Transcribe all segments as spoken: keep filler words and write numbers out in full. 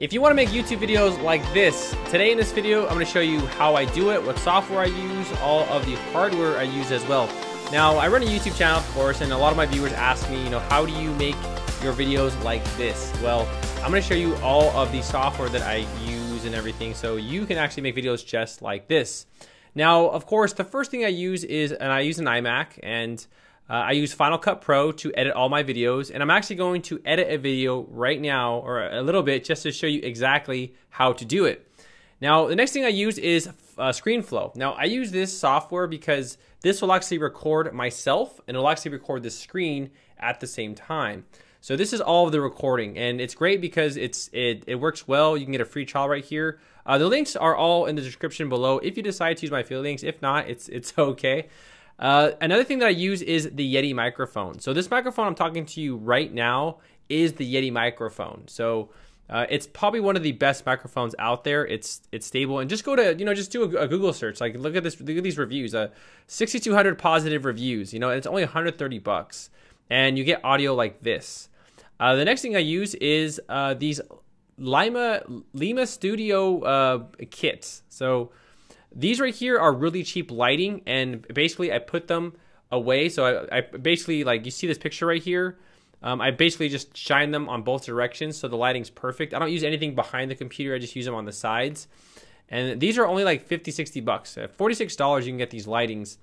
If you want to make YouTube videos like this, today in this video, I'm going to show you how I do it, what software I use, all of the hardware I use as well. Now, I run a YouTube channel, of course, and a lot of my viewers ask me, you know, how do you make your videos like this? Well, I'm going to show you all of the software that I use and everything, so you can actually make videos just like this. Now, of course, the first thing I use is, and I use an iMac, and uh, I use Final Cut Pro to edit all my videos, and I'm actually going to edit a video right now, or a little bit, just to show you exactly how to do it. Now, the next thing I use is uh, ScreenFlow. Now, I use this software because this will actually record myself, and it'll actually record the screen at the same time. So this is all of the recording, and it's great because it's it, it works well. You can get a free trial right here. Uh, the links are all in the description below if you decide to use my affiliate links. If not, it's it's okay. Uh, another thing that I use is the Yeti microphone. So this microphone I'm talking to you right now is the Yeti microphone. So uh, it's probably one of the best microphones out there. It's it's stable, and just go to you know just do a, a Google search. Like look at this, look at these reviews. Uh, sixty-two hundred positive reviews. You know, it's only one hundred thirty bucks, and you get audio like this. Uh, the next thing I use is uh, these Lima Lima Studio uh, kits. So these right here are really cheap lighting, and basically I put them away. So I, I basically, like you see this picture right here, um, I basically just shine them on both directions so the lighting's perfect. I don't use anything behind the computer, I just use them on the sides. And these are only like fifty, sixty bucks. At forty-six dollars you can get these lightings.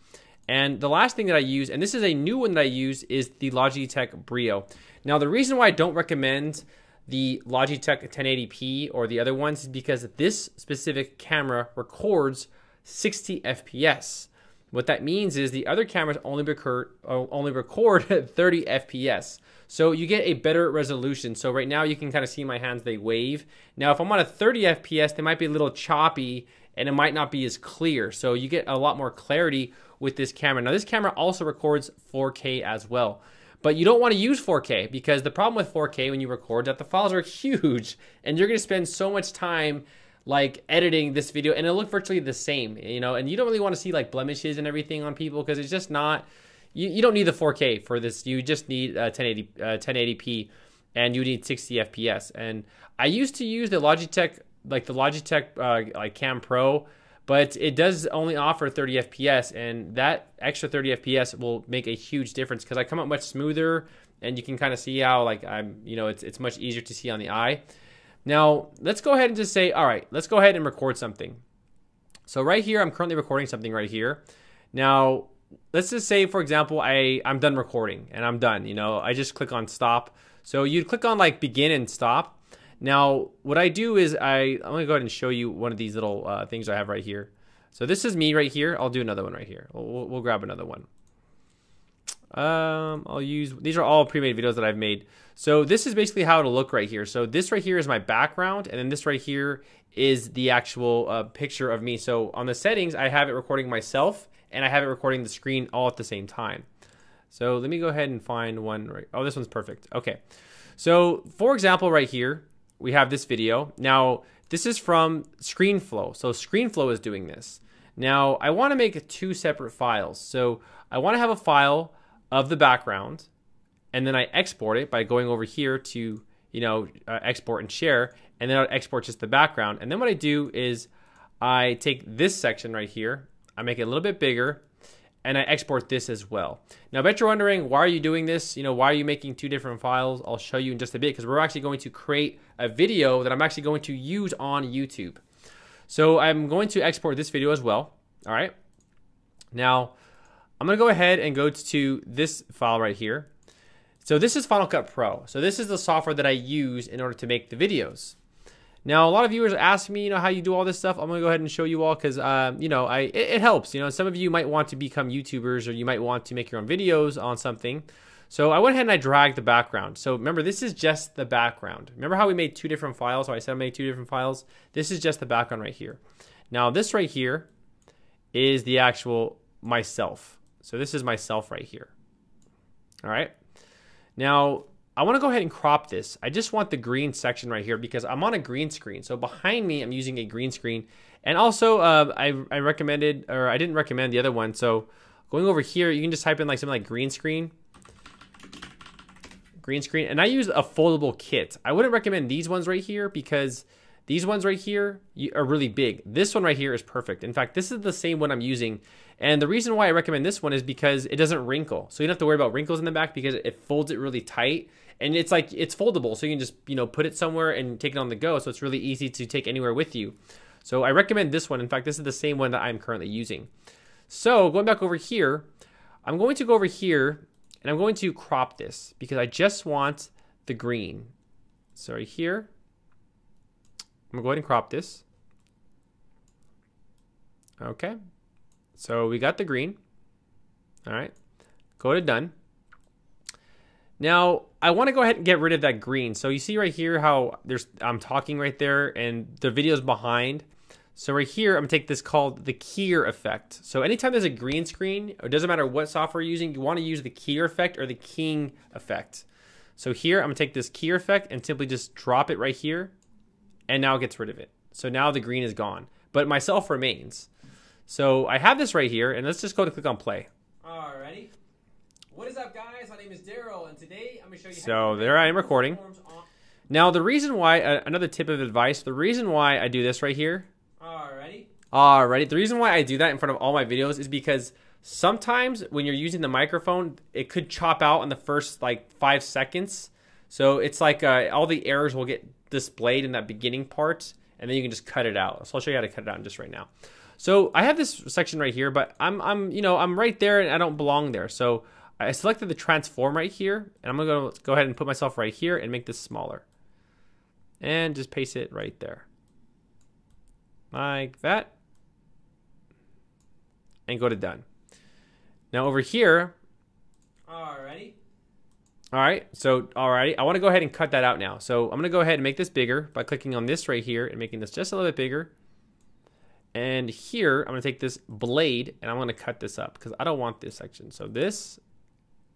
And the last thing that I use, and this is a new one that I use, is the Logitech Brio. Now, the reason why I don't recommend the Logitech ten eighty p or the other ones is because this specific camera records sixty F P S. What that means is the other cameras only record, only record thirty F P S. So you get a better resolution. So right now you can kind of see my hands, they wave. Now, if I'm on a thirty F P S, they might be a little choppy and it might not be as clear. So you get a lot more clarity with this camera. Now, this camera also records four K as well, but you don't want to use four K because the problem with four K when you record that the files are huge and you're going to spend so much time like editing this video and it'll look virtually the same, you know, and you don't really want to see like blemishes and everything on people because it's just not, you, you don't need the four K for this. You just need uh, ten eighty, uh, ten eighty p and you need sixty F P S. And I used to use the Logitech, like the Logitech uh, like Cam Pro, but it does only offer thirty F P S, and that extra thirty F P S will make a huge difference because I come out much smoother, and you can kind of see how like I'm, you know, it's, it's much easier to see on the eye. Now, let's go ahead and just say, all right, let's go ahead and record something. So right here, I'm currently recording something right here. Now, let's just say, for example, I, I'm done recording and I'm done, you know, I just click on stop. So you'd click on like begin and stop. Now, what I do is I, I'm gonna go ahead and show you one of these little uh, things I have right here. So this is me right here. I'll do another one right here. We'll, we'll grab another one. Um, I'll use, these are all pre-made videos that I've made. So this is basically how it'll look right here. So this right here is my background, and then this right here is the actual uh, picture of me. So on the settings, I have it recording myself, and I have it recording the screen all at the same time. So let me go ahead and find one right, oh, this one's perfect, okay. So for example, right here, we have this video. Now, this is from ScreenFlow. So ScreenFlow is doing this. Now, I wanna make two separate files. So I wanna have a file of the background, and then I export it by going over here to, you know, uh, export and share, and then I'll export just the background. And then what I do is I take this section right here, I make it a little bit bigger, and I export this as well. Now, I bet you're wondering, why are you doing this? You know, why are you making two different files? I'll show you in just a bit because we're actually going to create a video that I'm actually going to use on YouTube. So I'm going to export this video as well, all right? Now, I'm gonna go ahead and go to this file right here. So this is Final Cut Pro. So this is the software that I use in order to make the videos. Now, a lot of viewers ask me, you know, how you do all this stuff. I'm gonna go ahead and show you all because, um, you know, I it, it helps. You know, some of you might want to become YouTubers, or you might want to make your own videos on something. So I went ahead and I dragged the background. So remember, this is just the background. Remember how we made two different files? So I said I made two different files. This is just the background right here. Now, this right here is the actual myself. So this is myself right here. All right. Now, I wanna go ahead and crop this. I just want the green section right here because I'm on a green screen. So behind me, I'm using a green screen. And also uh, I, I recommended, or I didn't recommend the other one. So going over here, you can just type in like something like green screen, green screen. And I use a foldable kit. I wouldn't recommend these ones right here because these ones right here are really big. This one right here is perfect. In fact, this is the same one I'm using. And the reason why I recommend this one is because it doesn't wrinkle. So you don't have to worry about wrinkles in the back because it folds it really tight. And it's like, it's foldable. So you can just, you know, put it somewhere and take it on the go. So it's really easy to take anywhere with you. So I recommend this one. In fact, this is the same one that I'm currently using. So going back over here, I'm going to go over here and I'm going to crop this because I just want the green. So right here, I'm gonna go ahead and crop this. Okay, so we got the green. All right, go to done. Now I want to go ahead and get rid of that green. So you see right here how there's I'm talking right there and the video's behind. So right here, I'm gonna take this called the Keyer effect. So anytime there's a green screen, it doesn't matter what software you're using, you wanna use the Keyer effect or the King effect. So here, I'm gonna take this Keyer effect and simply just drop it right here, and now it gets rid of it. So now the green is gone, but myself remains. So I have this right here, and let's just go to click on play. Alrighty. What is up, guys? My name is Darrel, and today I'm gonna show you how So to there I am recording. Now the reason why, uh, another tip of advice, the reason why I do this right here, Alrighty. Alrighty. The reason why I do that in front of all my videos is because sometimes when you're using the microphone, it could chop out in the first like five seconds. So it's like uh, all the errors will get displayed in that beginning part, and then you can just cut it out. So I'll show you how to cut it out just right now. So I have this section right here, but I'm I'm you know I'm right there and I don't belong there. So I selected the transform right here, and I'm gonna go, go ahead and put myself right here and make this smaller, and just paste it right there. Like that, and go to done. Now over here, alrighty, all right. So alrighty, I want to go ahead and cut that out now. So I'm gonna go ahead and make this bigger by clicking on this right here and making this just a little bit bigger. And here, I'm gonna take this blade and I'm gonna cut this up because I don't want this section. So this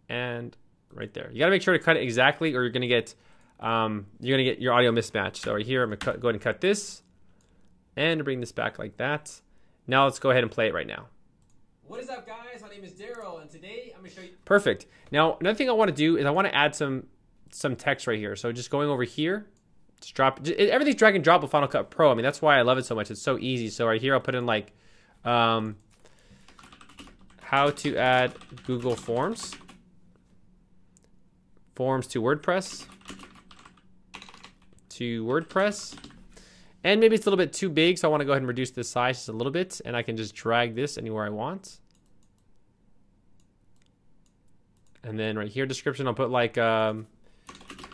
and right there. You gotta make sure to cut it exactly, or you're gonna get um, you're gonna get your audio mismatched. So right here, I'm gonna cut, go ahead and cut this. And bring this back like that. Now let's go ahead and play it right now. What is up, guys? My name is Darrel, and today I'm gonna show you. Perfect. Now another thing I want to do is I want to add some some text right here. So just going over here, just drop just, everything's drag and drop with Final Cut Pro. I mean, that's why I love it so much. It's so easy. So right here, I'll put in like um, how to add Google Forms forms to WordPress to WordPress. And maybe it's a little bit too big, so I want to go ahead and reduce the size just a little bit, and I can just drag this anywhere I want. And then right here, description, I'll put like um,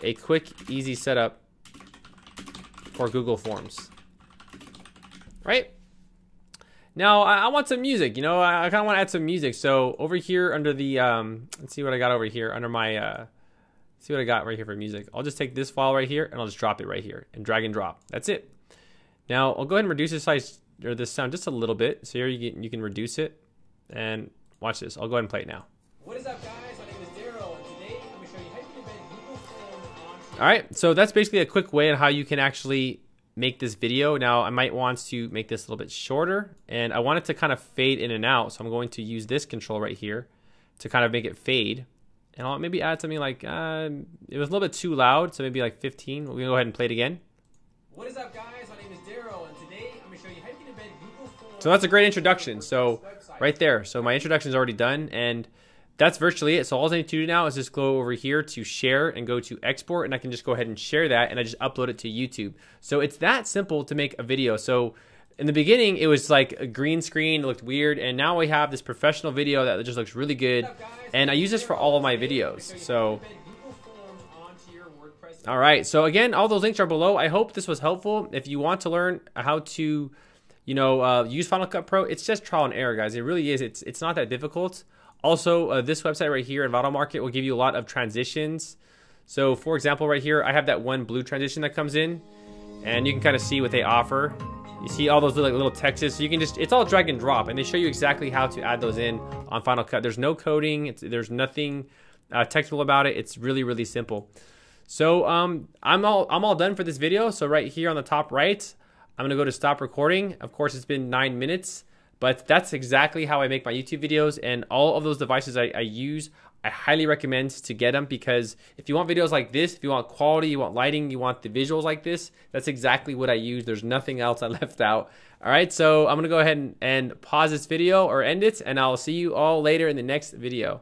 a quick, easy setup for Google Forms. Right? Now, I, I want some music, you know, I, I kind of want to add some music. So over here under the, um, let's see what I got over here, under my, uh, see what I got right here for music. I'll just take this file right here, and I'll just drop it right here, and drag and drop. That's it. Now I'll go ahead and reduce this size or this sound just a little bit. So here you can, you can reduce it, and watch this. I'll go ahead and play it now. What is up, guys? My name is Darrel, and today I'm gonna show you how you can embed Google Forms. All right, so that's basically a quick way on how you can actually make this video. Now I might want to make this a little bit shorter, and I want it to kind of fade in and out. So I'm going to use this control right here to kind of make it fade, and I'll maybe add something like uh, it was a little bit too loud, so maybe like fifteen. We're gonna go ahead and play it again. What is up, guys? My name is Darrel, and today I'm going to show you how you can embed Google Forms. So that's a great introduction. So right there. So my introduction is already done, and that's virtually it. So all I need to do now is just go over here to share and go to export, and I can just go ahead and share that, and I just upload it to YouTube. So it's that simple to make a video. So in the beginning, it was like a green screen, it looked weird, and now we have this professional video that just looks really good, and I use this for all of my videos. So. All right, so again, all those links are below. I hope this was helpful. If you want to learn how to, you know, uh, use Final Cut Pro, it's just trial and error, guys. It really is. It's it's not that difficult. Also, uh, this website right here, Envato Market, will give you a lot of transitions. So, for example, right here, I have that one blue transition that comes in, and you can kind of see what they offer. You see all those little, like, little texts. So you can just, it's all drag and drop, and they show you exactly how to add those in on Final Cut. There's no coding. It's, there's nothing uh, technical about it. It's really, really simple. So um, I'm all I'm all done for this video. So right here on the top right, I'm gonna go to stop recording. Of course, it's been nine minutes, but that's exactly how I make my YouTube videos, and all of those devices I, I use, I highly recommend to get them, because if you want videos like this, if you want quality, you want lighting, you want the visuals like this, that's exactly what I use. There's nothing else I left out. All right, so I'm gonna go ahead and, and pause this video or end it, and I'll see you all later in the next video.